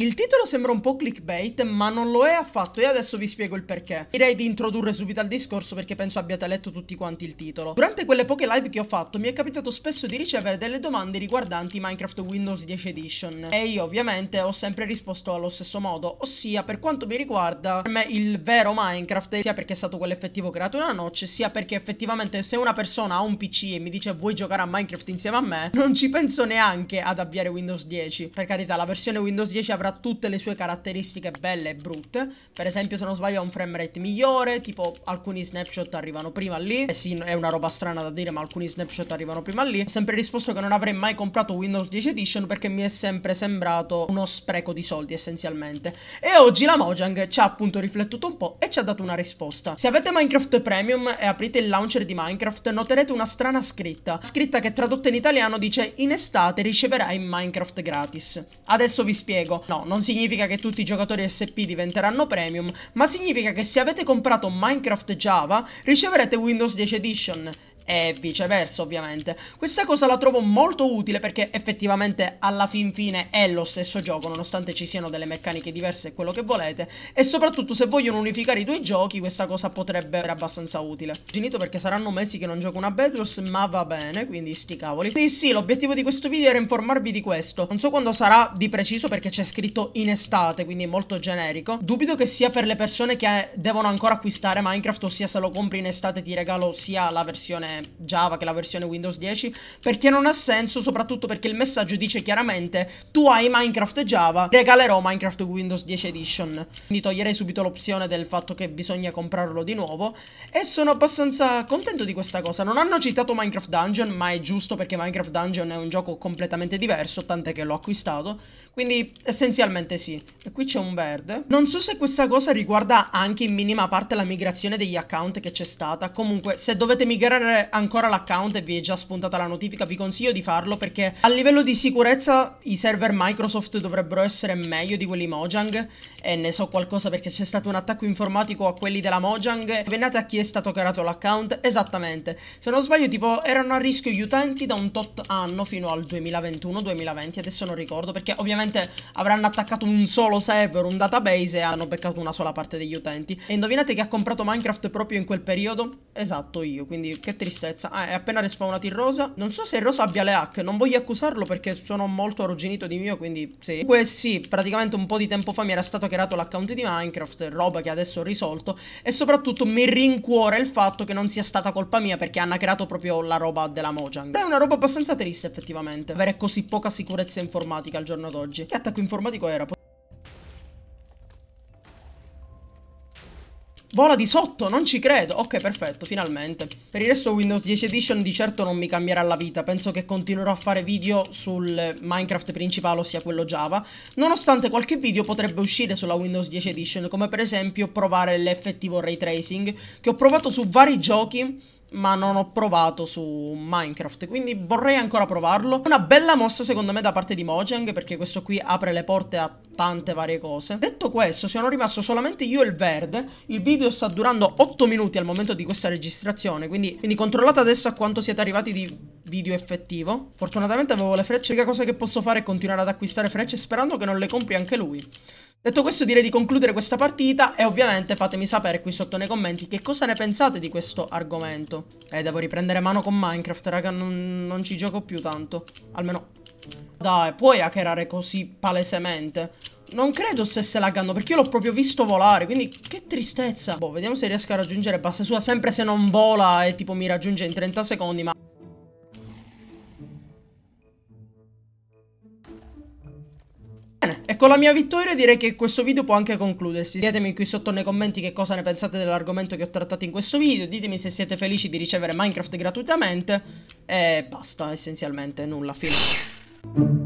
Il titolo sembra un po' clickbait, ma non lo è affatto e adesso vi spiego il perché. Direi di introdurre subito al discorso perché penso abbiate letto tutti quanti il titolo. Durante quelle poche live che ho fatto mi è capitato spesso di ricevere delle domande riguardanti Minecraft Windows 10 Edition e io ovviamente ho sempre risposto allo stesso modo, ossia per quanto mi riguarda per me il vero Minecraft, sia perché è stato quell'effettivo creato in una noce, sia perché effettivamente se una persona ha un PC e mi dice vuoi giocare a Minecraft insieme a me, non ci penso neanche ad avviare Windows 10. Per carità, la versione Windows 10 avrà tutte le sue caratteristiche belle e brutte. Per esempio, se non sbaglio, ha un frame rate migliore, tipo alcuni snapshot arrivano prima lì. Eh sì, è una roba strana da dire, ma alcuni snapshot arrivano prima lì. Ho sempre risposto che non avrei mai comprato Windows 10 Edition perché mi è sempre sembrato uno spreco di soldi essenzialmente. E oggi la Mojang ci ha appunto riflettuto un po' e ci ha dato una risposta. Se avete Minecraft Premium e aprite il launcher di Minecraft noterete una strana scritta che tradotta in italiano dice in estate riceverai Minecraft gratis. Adesso vi spiego. No, non significa che tutti i giocatori SP diventeranno premium, ma significa che se avete comprato Minecraft Java riceverete Windows 10 Edition e viceversa ovviamente. Questa cosa la trovo molto utile perché effettivamente alla fin fine è lo stesso gioco, nonostante ci siano delle meccaniche diverse e quello che volete, e soprattutto se vogliono unificare i due giochi questa cosa potrebbe essere abbastanza utile. Genito perché saranno mesi che non gioco una Bedwars, ma va bene, quindi sti cavoli. Sì sì, l'obiettivo di questo video era informarvi di questo. Non so quando sarà di preciso perché c'è scritto in estate, quindi è molto generico. Dubito che sia per le persone che devono ancora acquistare Minecraft, ossia se lo compri in estate ti regalo sia la versione Java che la versione Windows 10, perché non ha senso, soprattutto perché il messaggio dice chiaramente tu hai Minecraft Java, regalerò Minecraft Windows 10 Edition, quindi toglierei subito l'opzione del fatto che bisogna comprarlo di nuovo e sono abbastanza contento di questa cosa. Non hanno citato Minecraft Dungeon, ma è giusto perché Minecraft Dungeon è un gioco completamente diverso, tant'è che l'ho acquistato, quindi essenzialmente sì. E qui c'è un verde, non so se questa cosa riguarda anche in minima parte la migrazione degli account che c'è stata. Comunque se dovete migrare ancora l'account e vi è già spuntata la notifica vi consiglio di farlo perché a livello di sicurezza i server Microsoft dovrebbero essere meglio di quelli Mojang e ne so qualcosa perché c'è stato un attacco informatico a quelli della Mojang. Venate a chi è stato creato l'account esattamente, se non sbaglio tipo erano a rischio gli utenti da un tot anno fino al 2021-2020, adesso non ricordo perché ovviamente avranno attaccato un solo server, un database e hanno beccato una sola parte degli utenti. E indovinate chi ha comprato Minecraft proprio in quel periodo? Esatto, io, quindi che tristezza. Ah, è appena respawnato il rosa. Non so se il rosa abbia le hack, non voglio accusarlo perché sono molto arrugginito di mio, quindi sì. Comunque sì, praticamente un po' di tempo fa mi era stato creato l'account di Minecraft, roba che adesso ho risolto. E soprattutto mi rincuora il fatto che non sia stata colpa mia perché hanno creato proprio la roba della Mojang. È una roba abbastanza triste effettivamente, avere così poca sicurezza informatica al giorno d'oggi. Che attacco informatico era? Vola di sotto, non ci credo. Ok, perfetto, finalmente. Per il resto Windows 10 Edition di certo non mi cambierà la vita. Penso che continuerò a fare video sul Minecraft principale, ossia quello Java, nonostante qualche video potrebbe uscire sulla Windows 10 Edition, come per esempio provare l'effettivo ray tracing che ho provato su vari giochi ma non ho provato su Minecraft, quindi vorrei ancora provarlo. Una bella mossa secondo me da parte di Mojang perché questo qui apre le porte a tante varie cose. Detto questo, sono rimasto solamente io e il verde. Il video sta durando 8 minuti al momento di questa registrazione, quindi controllate adesso a quanto siete arrivati di video effettivo. Fortunatamente avevo le frecce, l'unica cosa che posso fare è continuare ad acquistare frecce sperando che non le compri anche lui. Detto questo direi di concludere questa partita e ovviamente fatemi sapere qui sotto nei commenti che cosa ne pensate di questo argomento. Devo riprendere mano con Minecraft, raga, non ci gioco più tanto. Almeno... dai, puoi hackerare così palesemente? Non credo stesse laggando perché io l'ho proprio visto volare, quindi che tristezza. Boh, vediamo se riesco a raggiungere base sua, sempre se non vola e tipo mi raggiunge in 30 secondi, ma... E con la mia vittoria direi che questo video può anche concludersi. Ditemi qui sotto nei commenti che cosa ne pensate dell'argomento che ho trattato in questo video. Ditemi se siete felici di ricevere Minecraft gratuitamente. E basta, essenzialmente nulla, fine.